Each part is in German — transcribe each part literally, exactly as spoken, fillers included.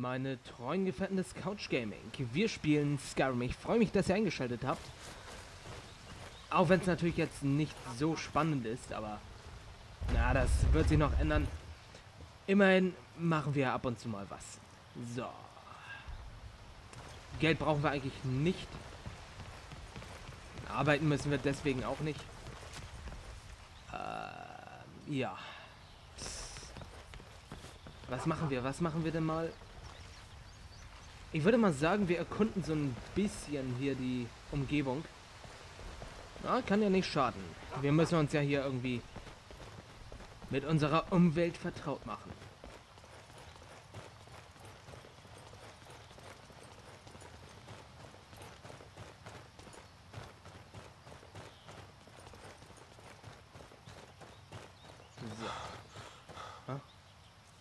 meine treuen Gefährten des Couch Gaming. Wir spielen Skyrim. Ich freue mich, dass ihr eingeschaltet habt. Auch wenn es natürlich jetzt nicht so spannend ist, aber na, das wird sich noch ändern. Immerhin machen wir ab und zu mal was. So. Geld brauchen wir eigentlich nicht. Arbeiten müssen wir deswegen auch nicht. Äh, ja. Was machen wir? Was machen wir denn mal? Ich würde mal sagen, wir erkunden so ein bisschen hier die Umgebung. Na, kann ja nicht schaden. Wir müssen uns ja hier irgendwie mit unserer Umwelt vertraut machen.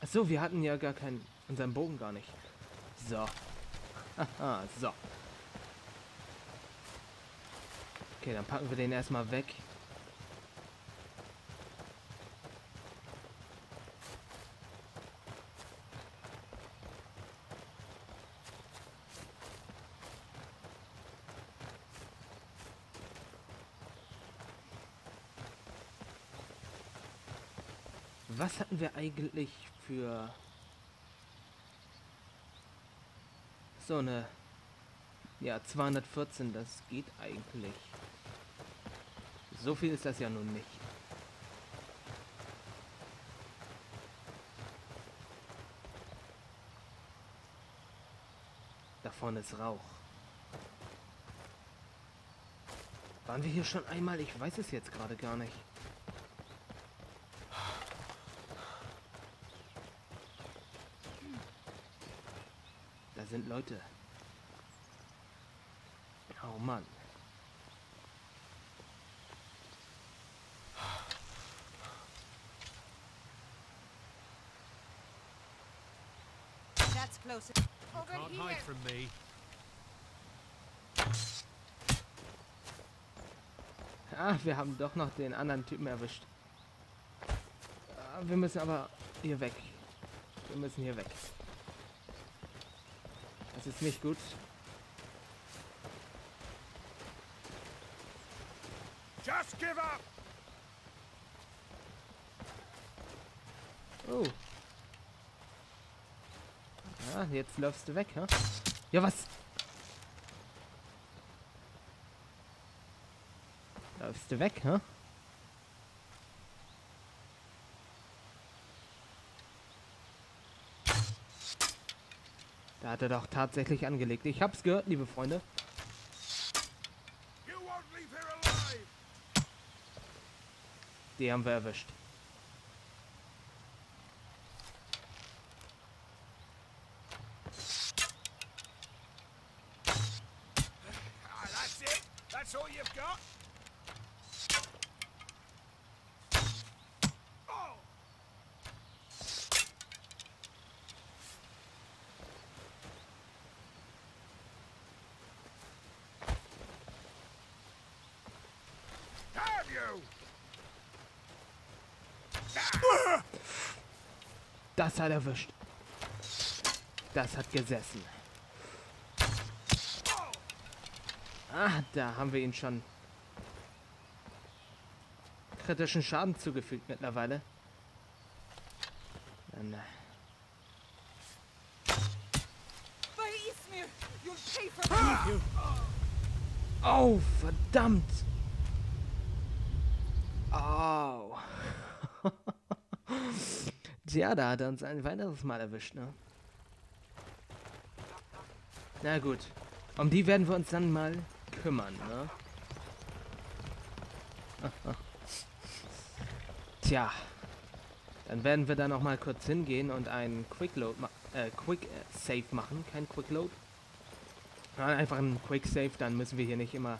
So, wir hatten ja gar keinen, unseren Bogen gar nicht. So. Aha, so. Okay, dann packen wir den erstmal weg. Was hatten wir eigentlich für so eine, ja, zweihundertvierzehn, das geht eigentlich. So viel ist das ja nun nicht. Da vorne ist Rauch. Waren wir hier schon einmal? Ich weiß es jetzt gerade gar nicht. Sind Leute. Oh Mann. That's close. Over here. Can't hide from me. Ah, wir haben doch noch den anderen Typen erwischt. Wir müssen aber hier weg. Wir müssen hier weg. Das ist nicht gut. Just give up. Oh. Ah, jetzt läufst du weg, hä? Ja, was? Läufst du weg, hä? Da hat er doch tatsächlich angelegt. Ich hab's gehört, liebe Freunde. Die haben wir erwischt. Das hat erwischt. Das hat gesessen. Ah, da haben wir ihn schon kritischen Schaden zugefügt mittlerweile. Dann oh, verdammt. Oh. Ja, da hat er uns ein weiteres Mal erwischt, ne? Na gut. Um die werden wir uns dann mal kümmern, ne? Tja. Dann werden wir da noch mal kurz hingehen und einen Quick-Load ma äh, Quick-Save machen. Kein Quick-Load. Einfach einen Quick-Save, dann müssen wir hier nicht immer...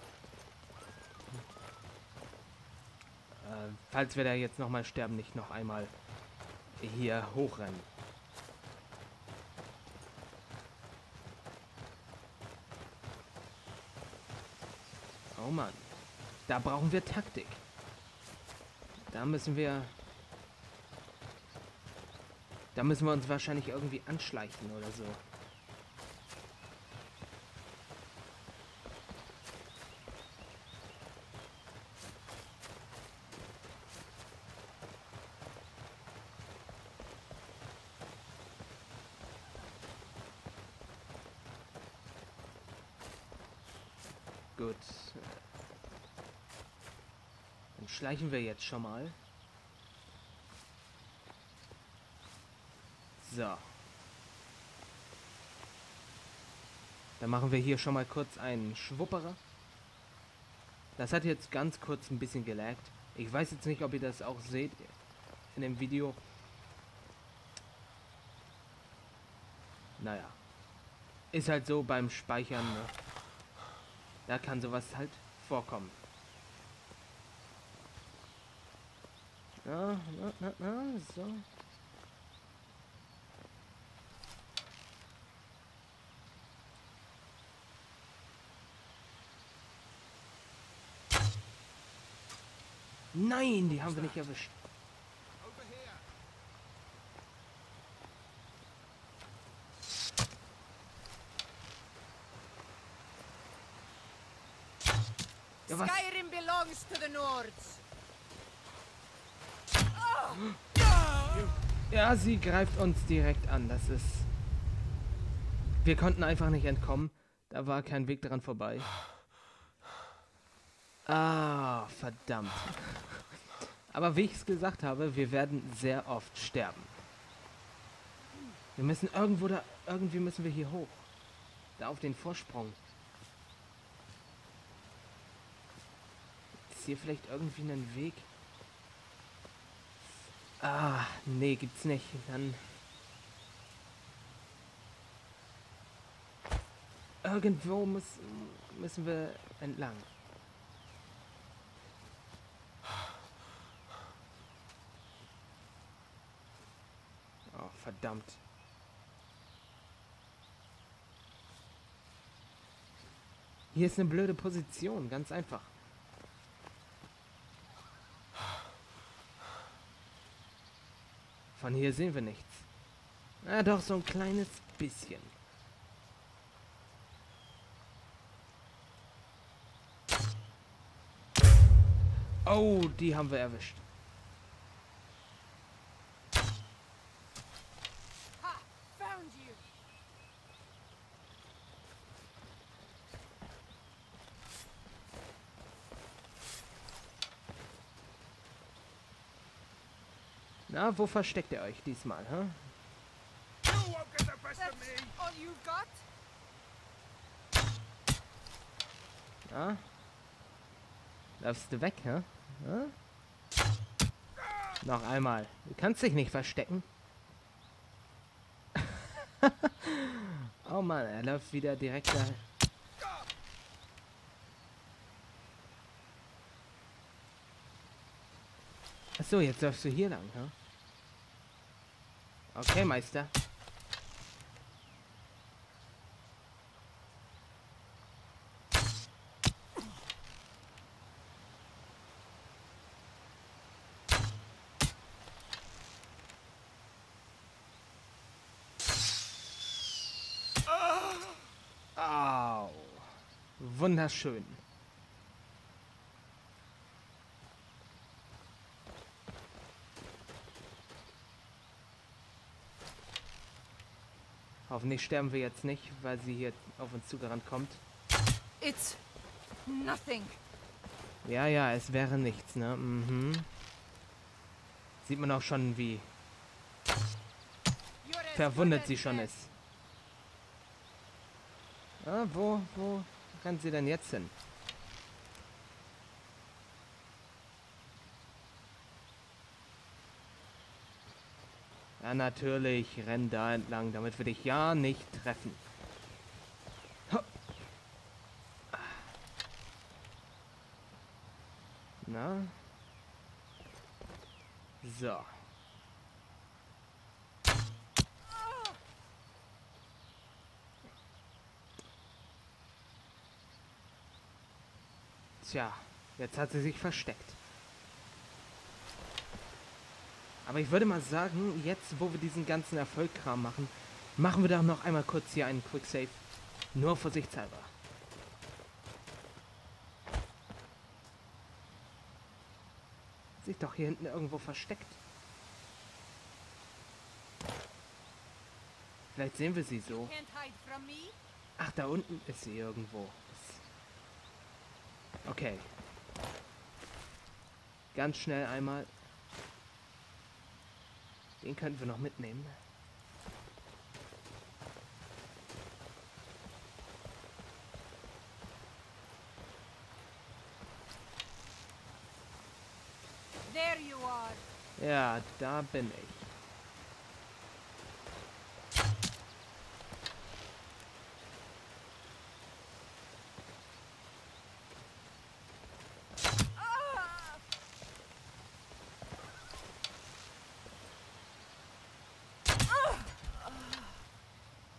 Äh, falls wir da jetzt noch mal sterben, nicht noch einmal... hier hochrennen. Oh Mann. Da brauchen wir Taktik. Da müssen wir... Da müssen wir uns wahrscheinlich irgendwie anschleichen oder so. Gut. Dann schleichen wir jetzt schon mal. So. Dann machen wir hier schon mal kurz einen Schwupperer. Das hat jetzt ganz kurz ein bisschen gelaggt. Ich weiß jetzt nicht, ob ihr das auch seht in dem Video. Naja. Ist halt so beim Speichern, ne? Da kann sowas halt vorkommen. Ja, na, na, na, so. Nein, die haben wir nicht erwischt. Ja, was? Skyrim belongs to the Nords. Ja, sie greift uns direkt an. Das ist... Wir konnten einfach nicht entkommen. Da war kein Weg dran vorbei. Ah, verdammt. Aber wie ich es gesagt habe, wir werden sehr oft sterben. Wir müssen irgendwo da... Irgendwie müssen wir hier hoch. Da auf den Vorsprung. Ist hier vielleicht irgendwie einen Weg? Ah, nee, gibt's nicht. Dann... Irgendwo muss, müssen wir entlang. Oh, verdammt. Hier ist eine blöde Position, ganz einfach. Von hier sehen wir nichts. Na doch, so ein kleines bisschen. Oh, die haben wir erwischt. Na, wo versteckt ihr euch diesmal, hä? Na? Läufst du weg, hä? Noch einmal. Du kannst dich nicht verstecken. Oh Mann, er läuft wieder direkt da. Achso, jetzt läufst du hier lang, hä? Okay, Meister. Au. Wunderschön. Hoffentlich sterben wir jetzt nicht, weil sie hier auf uns zugerannt kommt. It's nothing. Ja, ja, es wäre nichts, ne? Mhm. Sieht man auch schon, wie verwundet sie schon ist. Ah, wo, wo rennt sie denn jetzt hin? Ja, natürlich, renn da entlang, damit wir dich ja nicht treffen. Ho. Na? So. Tja, jetzt hat sie sich versteckt. Aber ich würde mal sagen, jetzt, wo wir diesen ganzen Erfolgkram machen, machen wir doch noch einmal kurz hier einen Quicksave. Nur vorsichtshalber. Sich doch hier hinten irgendwo versteckt. Vielleicht sehen wir sie so. Ach, da unten ist sie irgendwo. Okay. Ganz schnell einmal. Den könnten wir noch mitnehmen. There you are. Ja, da bin ich.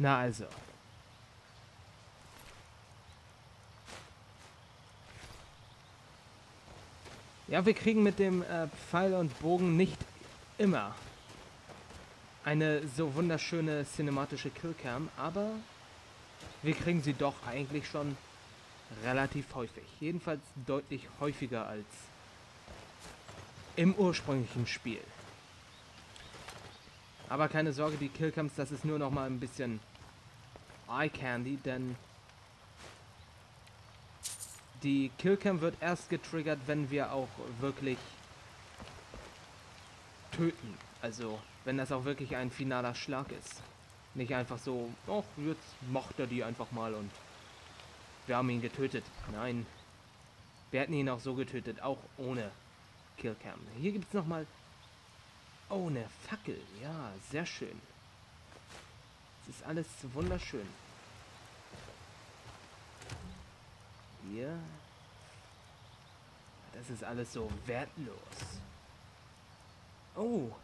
Na also. Ja, wir kriegen mit dem äh, Pfeil und Bogen nicht immer eine so wunderschöne cinematische Killcam, aber wir kriegen sie doch eigentlich schon relativ häufig. Jedenfalls deutlich häufiger als im ursprünglichen Spiel. Aber keine Sorge, die Killcams, das ist nur noch mal ein bisschen Eye Candy, denn die Killcam wird erst getriggert, wenn wir auch wirklich töten. Also, wenn das auch wirklich ein finaler Schlag ist. Nicht einfach so, oh, jetzt macht er die einfach mal und wir haben ihn getötet. Nein, wir hätten ihn auch so getötet, auch ohne Killcam. Hier gibt es noch mal... Oh, eine Fackel. Ja, sehr schön. Es ist alles wunderschön. Hier. Das ist alles so wertlos. Oh,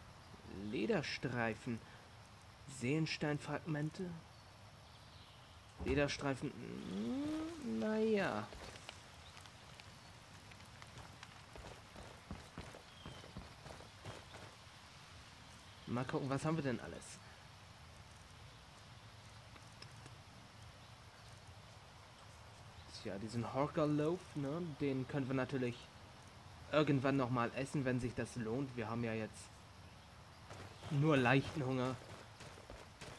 Lederstreifen. Seelensteinfragmente. Lederstreifen. Naja. Mal gucken, was haben wir denn alles? Tja, diesen Horkerloaf, ne? Den können wir natürlich irgendwann nochmal essen, wenn sich das lohnt. Wir haben ja jetzt nur leichten Hunger.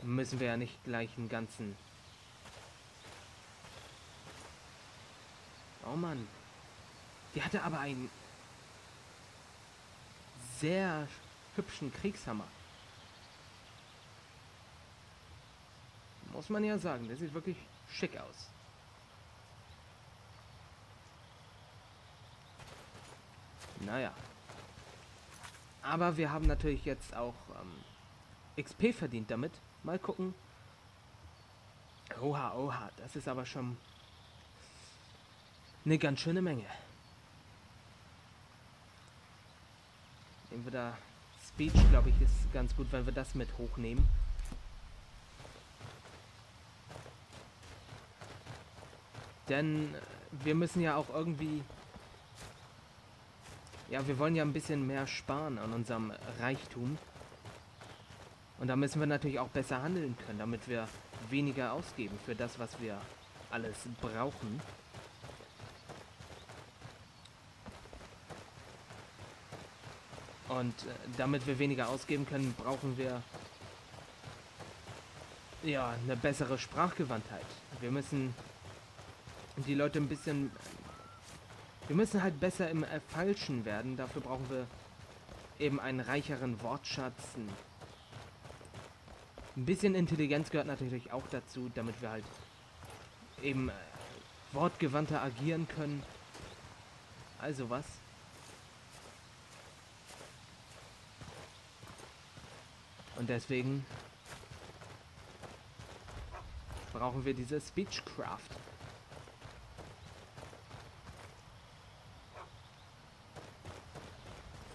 Müssen wir ja nicht gleich einen ganzen... Oh Mann. Die hatte aber einen sehr hübschen Kriegshammer. Muss man ja sagen, der sieht wirklich schick aus. Naja. Aber wir haben natürlich jetzt auch ähm, X P verdient damit. Mal gucken. Oha, oha. Das ist aber schon eine ganz schöne Menge. Nehmen wir da Speech, glaube ich, ist ganz gut, weil wir das mit hochnehmen. Denn wir müssen ja auch irgendwie... Ja, wir wollen ja ein bisschen mehr sparen an unserem Reichtum. Und da müssen wir natürlich auch besser handeln können, damit wir weniger ausgeben für das, was wir alles brauchen. Und damit wir weniger ausgeben können, brauchen wir ja eine bessere Sprachgewandtheit. Wir müssen... die Leute ein bisschen... Wir müssen halt besser im Falschen werden. Dafür brauchen wir eben einen reicheren Wortschatz. Ein bisschen Intelligenz gehört natürlich auch dazu, damit wir halt eben wortgewandter agieren können. Also was? Und deswegen brauchen wir diese Speechcraft.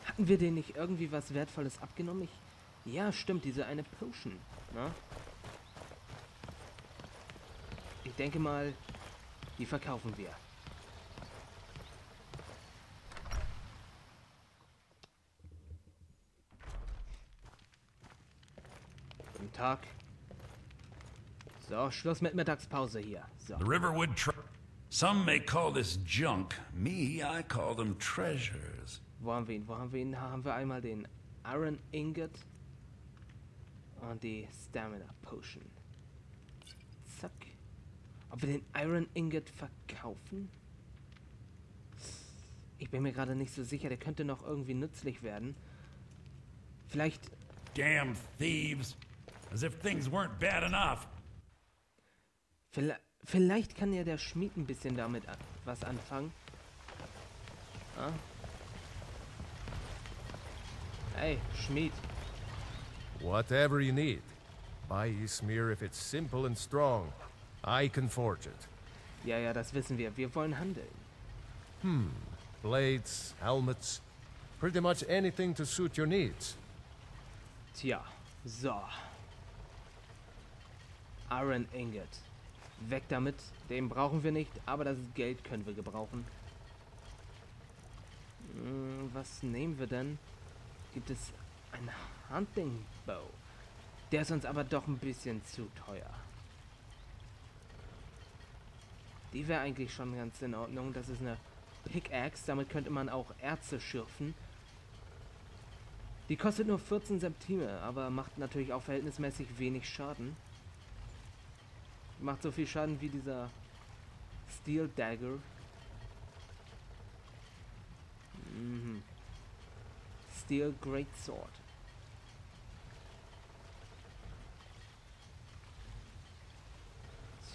Hatten wir denen nicht irgendwie was Wertvolles abgenommen? Ich, ja, stimmt, diese eine Potion. Ne? Ich denke mal, die verkaufen wir. Guten Tag. So, Schluss mit Mittagspause hier. So. The Riverwood Trader. Some may call this junk. Me, I call them treasures. Wo haben wir ihn? Wo haben wir ihn? Da haben wir einmal den Iron Ingot und die Stamina Potion. Zack. Ob wir den Iron Ingot verkaufen? Ich bin mir gerade nicht so sicher, der könnte noch irgendwie nützlich werden. Vielleicht... Damn thieves! As if things weren't bad enough! Vielleicht, vielleicht kann ja der Schmied ein bisschen damit an, was anfangen. Ah. Hey, Schmied. Whatever you need. Buy Ysmir if it's simple and strong. I can forge it. Ja, ja, das wissen wir. Wir wollen handeln. Hmm. Blades, helmets, pretty much anything to suit your needs. Tja, so. Iron Ingot. Weg damit. Den brauchen wir nicht, aber das Geld können wir gebrauchen. Hm, was nehmen wir denn? Gibt es einen Hunting Bow? Der ist uns aber doch ein bisschen zu teuer. Die wäre eigentlich schon ganz in Ordnung. Das ist eine Pickaxe. Damit könnte man auch Erze schürfen. Die kostet nur vierzehn Septime, aber macht natürlich auch verhältnismäßig wenig Schaden. Macht so viel Schaden wie dieser Steel Dagger. Mhm. Steel Great Sword.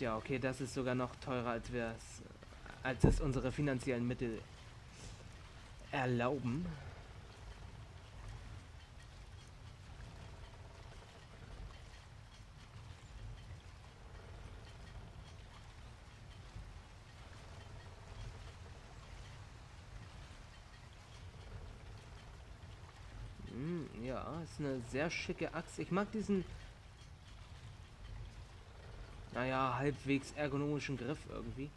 Ja, okay, das ist sogar noch teurer, als wir es, als es unsere finanziellen Mittel erlauben. Hm, ja, ist eine sehr schicke Axt. Ich mag diesen... Naja, halbwegs ergonomischen Griff irgendwie.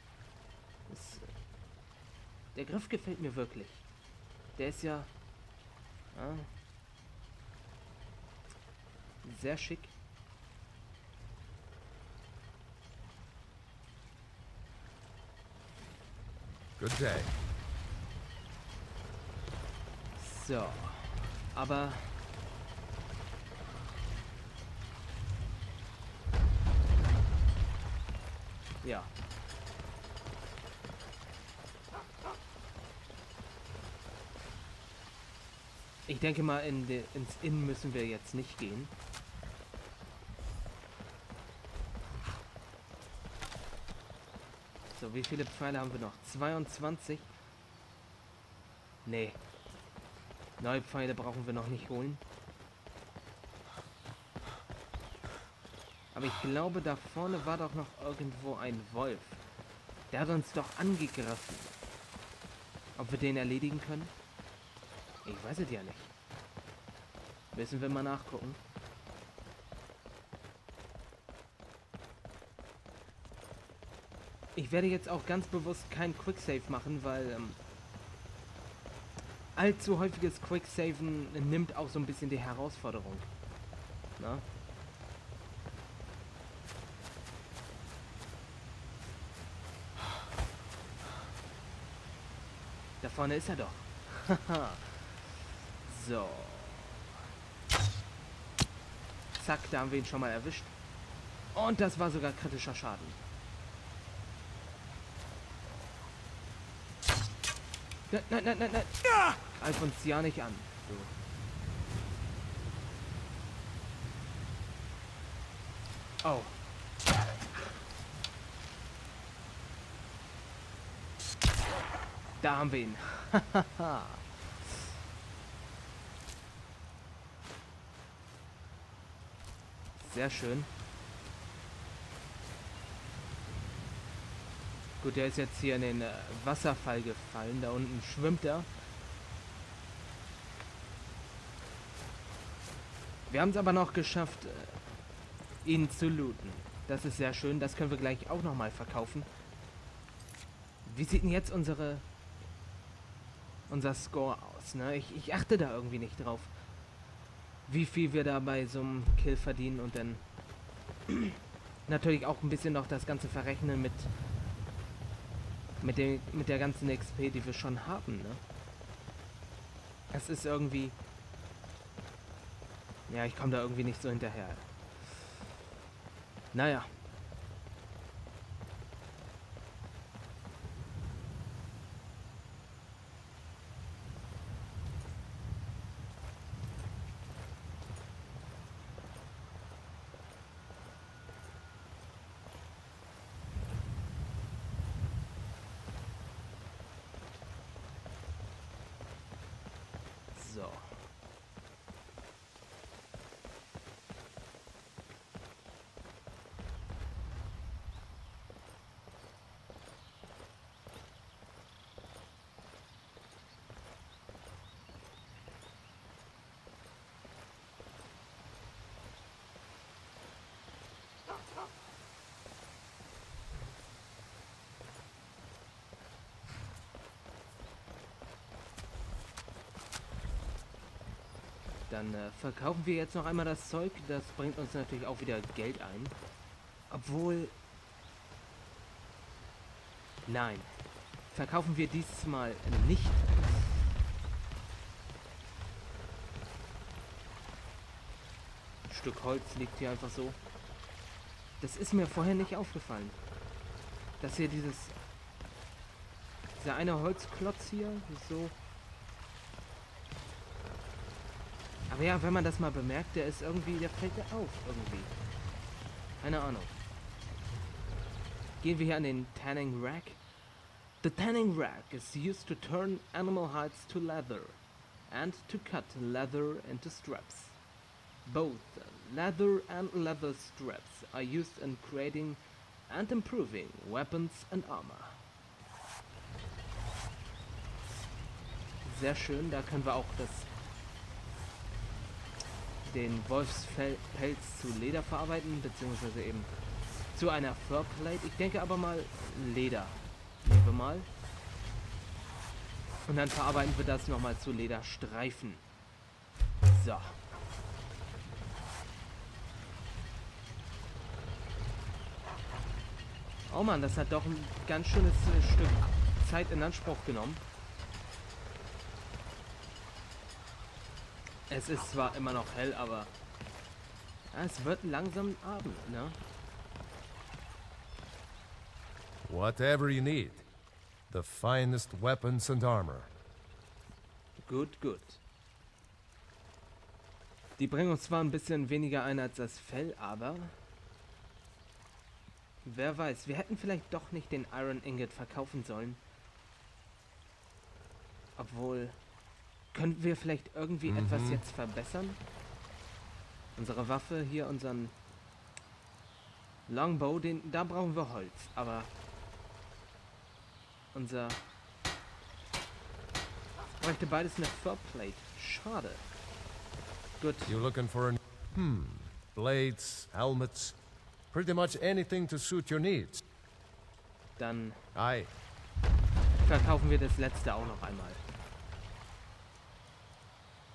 Das, der Griff gefällt mir wirklich. Der ist ja, ja sehr schick. Good day. So, aber... Ja. Ich denke mal, in de, ins Inn müssen wir jetzt nicht gehen. So, wie viele Pfeile haben wir noch? zweiundzwanzig? Nee. Neue Pfeile brauchen wir noch nicht holen. Aber ich glaube, da vorne war doch noch irgendwo ein Wolf. Der hat uns doch angegriffen. Ob wir den erledigen können? Ich weiß es ja nicht. Müssen wir mal nachgucken. Ich werde jetzt auch ganz bewusst kein Quicksave machen, weil ähm, allzu häufiges Quicksaven nimmt auch so ein bisschen die Herausforderung. Na? Da vorne ist er doch. Haha. So. Zack, da haben wir ihn schon mal erwischt. Und das war sogar kritischer Schaden. Nein, nein, nein, nein, nein. Ja. Greif uns ja nicht an. So. Oh. Da haben wir ihn. Sehr schön. Gut, der ist jetzt hier in den äh, Wasserfall gefallen. Da unten schwimmt er. Wir haben es aber noch geschafft, äh, ihn zu looten. Das ist sehr schön. Das können wir gleich auch nochmal verkaufen. Wie sieht denn jetzt unsere... unser Score aus, ne? Ich, ich achte da irgendwie nicht drauf, wie viel wir da bei so einem Kill verdienen und dann natürlich auch ein bisschen noch das Ganze verrechnen mit mit, dem, mit der ganzen X P, die wir schon haben, ne? Es ist irgendwie... Ja, ich komme da irgendwie nicht so hinterher. Naja. Dann äh, verkaufen wir jetzt noch einmal das Zeug. Das bringt uns natürlich auch wieder Geld ein. Obwohl... Nein. Verkaufen wir diesmal nicht. Ein Stück Holz liegt hier einfach so. Das ist mir vorher nicht aufgefallen. Dass hier dieses... Dieser eine Holzklotz hier, so... Aber ja, wenn man das mal bemerkt, der ist irgendwie, der fällt ja auf, irgendwie. Keine Ahnung. Gehen wir hier an den Tanning Rack. The tanning rack is used to turn animal hides to leather and to cut leather into straps. Both leather and leather straps are used in creating and improving weapons and armor. Sehr schön, da können wir auch das... den Wolfspelz zu Leder verarbeiten, beziehungsweise eben zu einer Furplate. Ich denke aber mal Leder. Nehmen wir mal. Und dann verarbeiten wir das nochmal zu Lederstreifen. So. Oh Mann, das hat doch ein ganz schönes Stück Zeit in Anspruch genommen. Es ist zwar immer noch hell, aber ja, es wird langsam Abend, ne? Whatever you need. The finest weapons and armor. Gut, gut. Die bringen uns zwar ein bisschen weniger ein als das Fell, aber... Wer weiß, wir hätten vielleicht doch nicht den Iron Ingot verkaufen sollen. Obwohl... Können wir vielleicht irgendwie mhm. etwas jetzt verbessern? Unsere Waffe, hier unseren Longbow, den, da brauchen wir Holz, aber unser bräuchte beides eine Furplate. Schade. Gut. You're looking for a... Hmm. Blades, helmets, pretty much anything to suit your needs. Dann Aye. verkaufen wir das letzte auch noch einmal.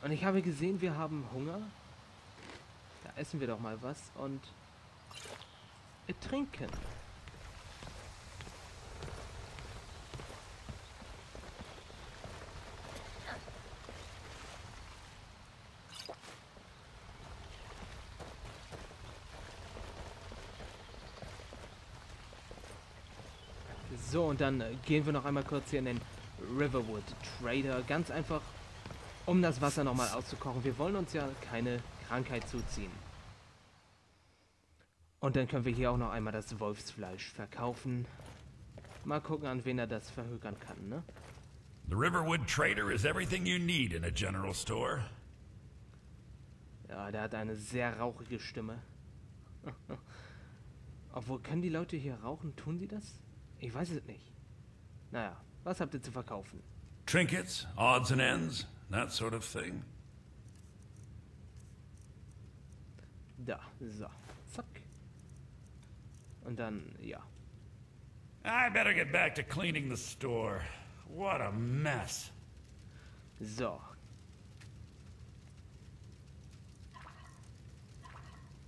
Und ich habe gesehen, wir haben Hunger. Da essen wir doch mal was und trinken. So, und dann gehen wir noch einmal kurz hier in den Riverwood Trader. Ganz einfach... Um das Wasser nochmal auszukochen. Wir wollen uns ja keine Krankheit zuziehen. Und dann können wir hier auch noch einmal das Wolfsfleisch verkaufen. Mal gucken, an wen er das verhökern kann, ne? The Riverwood Trader is everything you need in a general store. Ja, der hat eine sehr rauchige Stimme. Obwohl, können die Leute hier rauchen? Tun sie das? Ich weiß es nicht. Naja, was habt ihr zu verkaufen? Trinkets, odds and ends. That sort of thing. Da, so, zack. Und dann, ja. I better get back to cleaning the store. What a mess. So.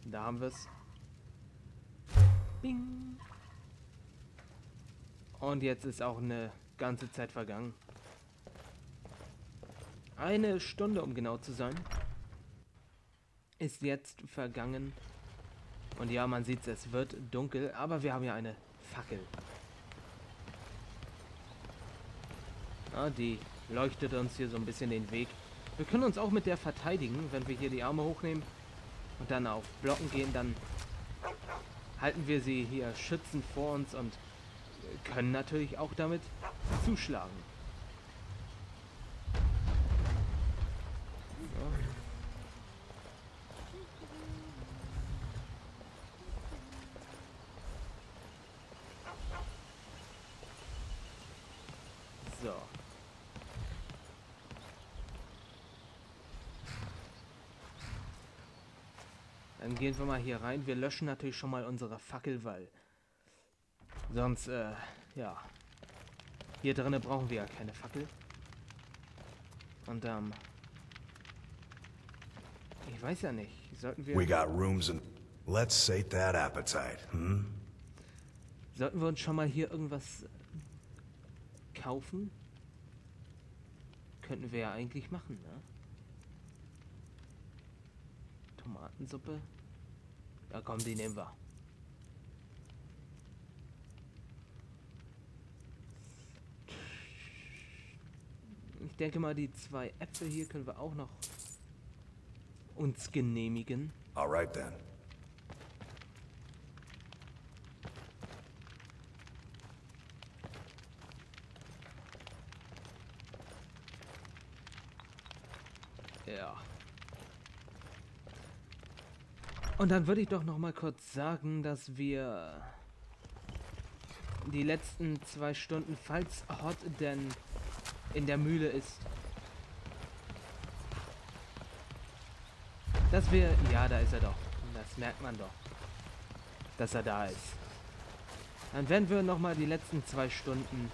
Da haben wir's. Bing. Und jetzt ist auch eine ganze Zeit vergangen. Eine Stunde, um genau zu sein, ist jetzt vergangen. Und ja, man sieht es, es wird dunkel, aber wir haben ja eine Fackel. Ah, die leuchtet uns hier so ein bisschen den Weg. Wir können uns auch mit der verteidigen, wenn wir hier die Arme hochnehmen und dann auf Blocken gehen, dann halten wir sie hier schützend vor uns und können natürlich auch damit zuschlagen. So. Dann gehen wir mal hier rein. Wir löschen natürlich schon mal unsere Fackel, weil sonst, äh, ja. Hier drinnen brauchen wir ja keine Fackel. Und, ähm, Ich weiß ja nicht. Sollten wir... We got rooms and... Let's sate that appetite, hm? Sollten wir uns schon mal hier irgendwas kaufen? Könnten wir ja eigentlich machen, ne? Tomatensuppe. Ja komm, die nehmen wir. Ich denke mal, die zwei Äpfel hier können wir auch noch uns genehmigen. Alright then. Ja. Und dann würde ich doch noch mal kurz sagen, dass wir die letzten zwei Stunden, falls Hot denn in der Mühle ist, dass wir, ja, da ist er doch, das merkt man doch, dass er da ist. Dann werden wir noch mal die letzten zwei Stunden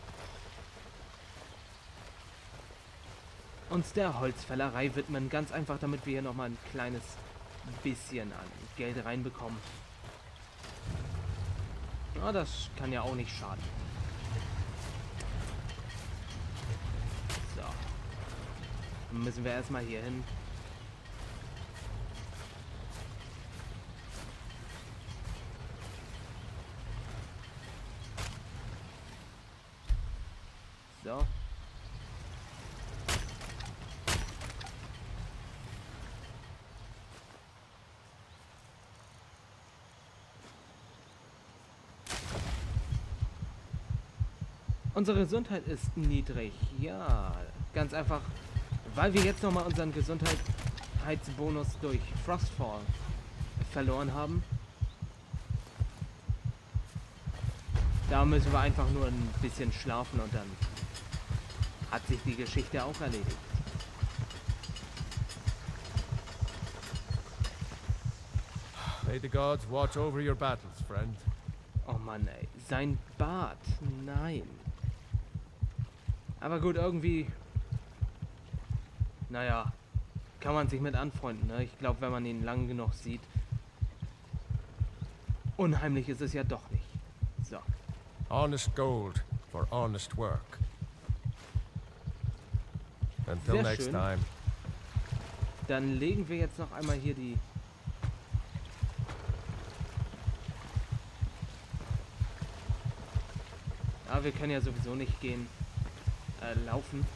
uns der Holzfällerei widmen, ganz einfach, damit wir hier nochmal ein kleines bisschen an Geld reinbekommen. Ja, das kann ja auch nicht schaden. So. Dann müssen wir erstmal hier hin. So. Unsere Gesundheit ist niedrig, ja, ganz einfach, weil wir jetzt nochmal unseren Gesundheitsbonus durch Frostfall verloren haben. Da müssen wir einfach nur ein bisschen schlafen und dann hat sich die Geschichte auch erledigt. May the gods watch over your battles, friend. Oh Mann, ey, sein Bart, nein. Aber gut, irgendwie, naja, kann man sich mit anfreunden, ne? Ich glaube, wenn man ihn lang genug sieht, unheimlich ist es ja doch nicht. So. Honest gold for honest work. Until Sehr next schön. time. Dann legen wir jetzt noch einmal hier die Ah, ja, wir können ja sowieso nicht gehen. Äh, laufen.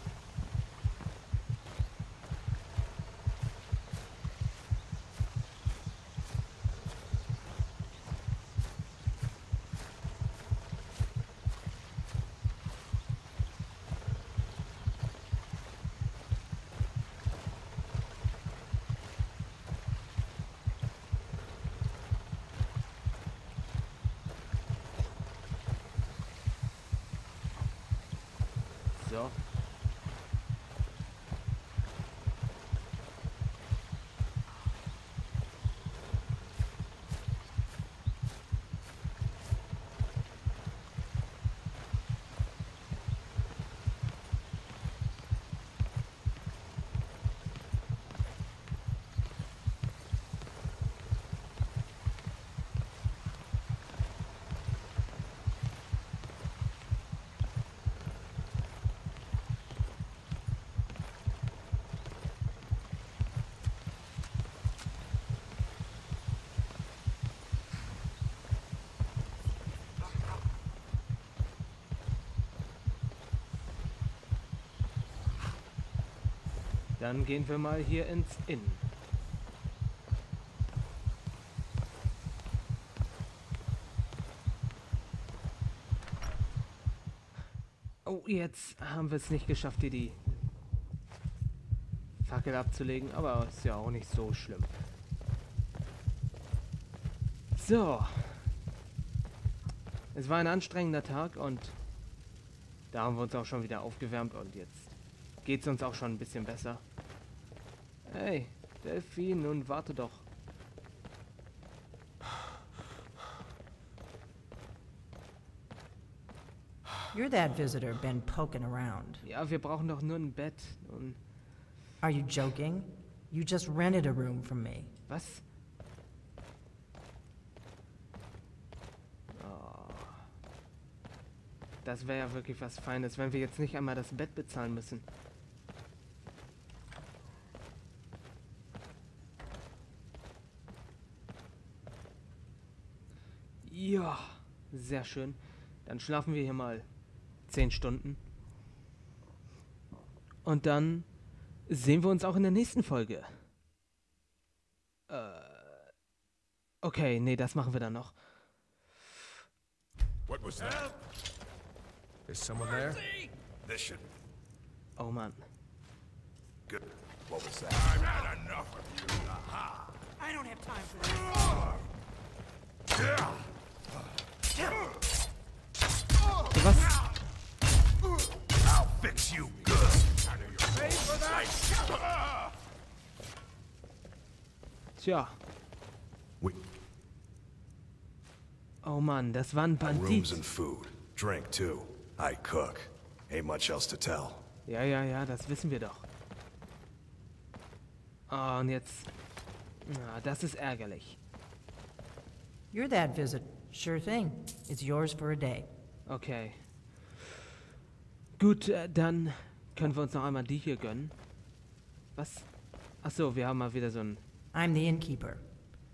Dann gehen wir mal hier ins Inn. Oh, jetzt haben wir es nicht geschafft, hier die Fackel abzulegen, aber ist ja auch nicht so schlimm. So. Es war ein anstrengender Tag und da haben wir uns auch schon wieder aufgewärmt und jetzt geht's uns auch schon ein bisschen besser. Hey, Delphine, nun warte doch. You're that visitor been poking around. Ja, wir brauchen doch nur ein Bett. Und Are you joking? You just rented a room from me. Was? Oh. Das wäre ja wirklich was Feines, wenn wir jetzt nicht einmal das Bett bezahlen müssen. Ja, sehr schön. Dann schlafen wir hier mal zehn Stunden. Und dann sehen wir uns auch in der nächsten Folge. Äh, okay, nee, das machen wir dann noch. What was that? Is someone there? This should... Oh Mann. Good. What was that? I've had enough of you. Aha. I don't have time for that. Yeah. Was? I'll fix you good. Tja. Oh Mann, das war ein Bandit. Ja, ja, ja, das wissen wir doch. Oh, und jetzt... Ah, das ist ärgerlich. You're that visit. Sure thing. It's yours for a day. Okay. Gut, äh, dann können wir uns noch einmal die hier gönnen. Was? Achso, wir haben mal wieder so ein... I'm the innkeeper.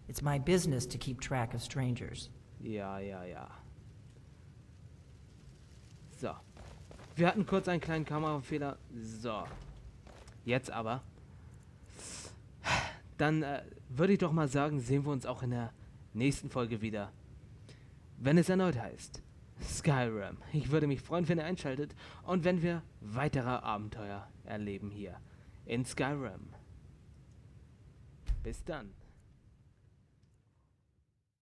It's my business to keep track of strangers. Ja, ja, ja. So. Wir hatten kurz einen kleinen Kamerafehler. So. Jetzt aber. Dann äh, würde ich doch mal sagen, sehen wir uns auch in der nächsten Folge wieder. Wenn es erneut heißt, Skyrim. Ich würde mich freuen, wenn ihr einschaltet und wenn wir weitere Abenteuer erleben hier in Skyrim. Bis dann.